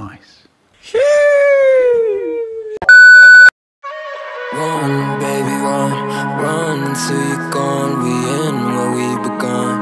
nice. Run, baby, run, run until you're gone. We in where we begun.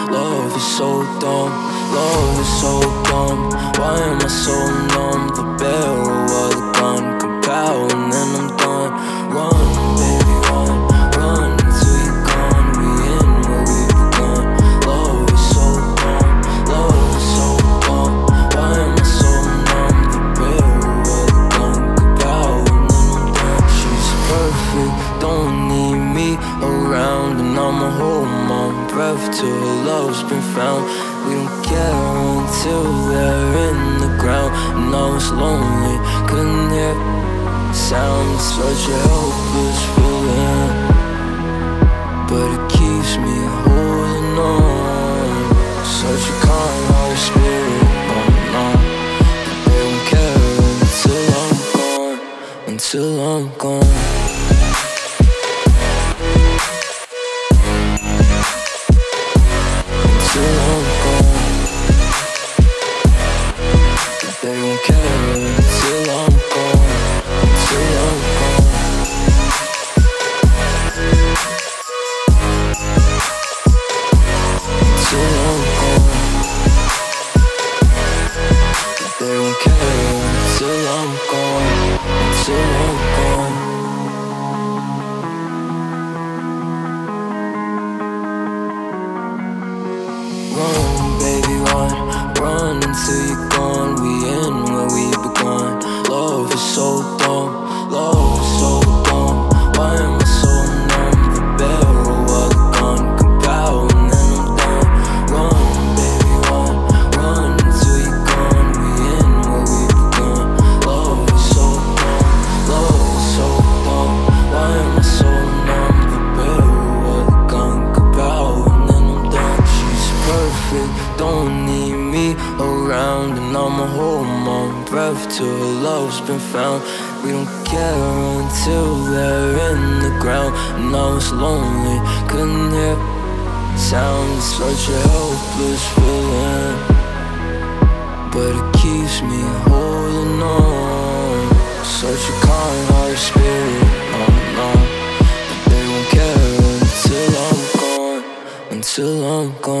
Love is so dumb, love is so dumb. Why am I so numb? The barrel was a gun, compel, and then I'm done. Run, baby. Till her love's been found. We don't care until they're in the ground. And I was lonely, couldn't hear sound. Such a helpless feeling, but it keeps me holding on. Such a kind heart spirit, on on. They don't care until I'm gone, until I'm gone.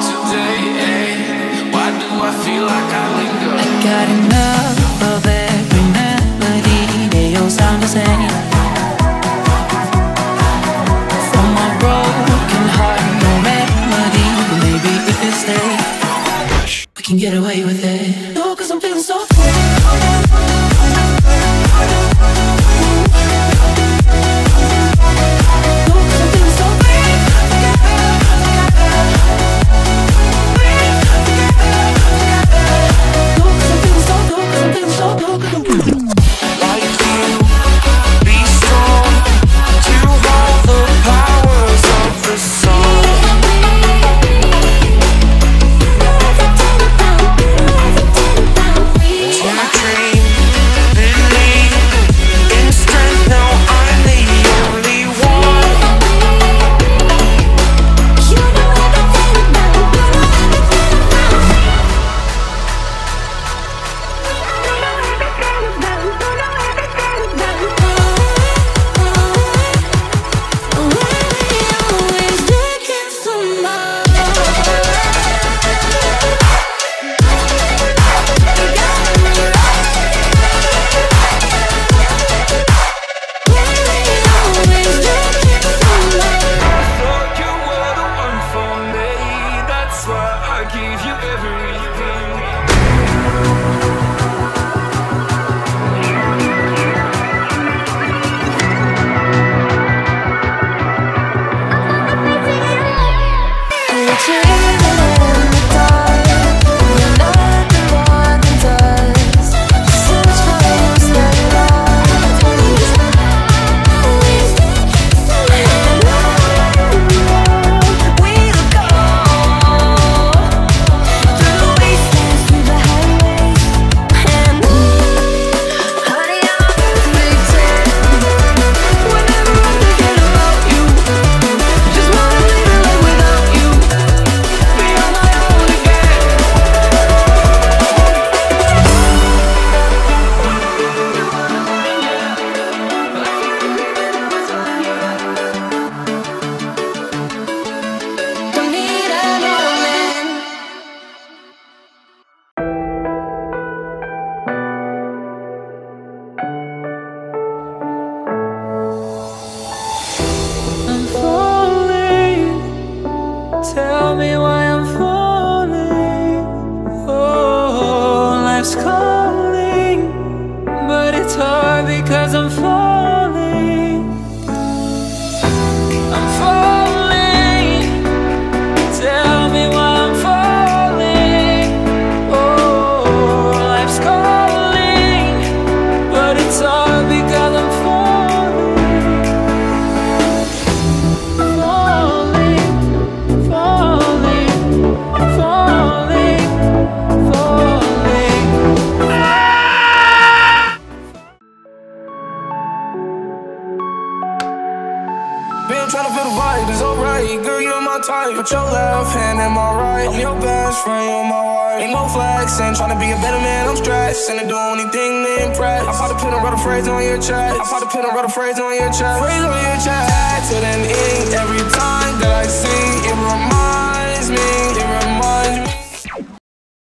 Today Gotta feel the vibe, it's alright. Girl, you're my type. Put your left hand in my right. I'm your best friend, you're my wife. Ain't no flexing, tryna be a better man, I'm stressing and do anything to impress. I pop the pin and wrote a phrase on your chest. I pop the pin and wrote a phrase on your chest. Phrase on your chest. To the end every time.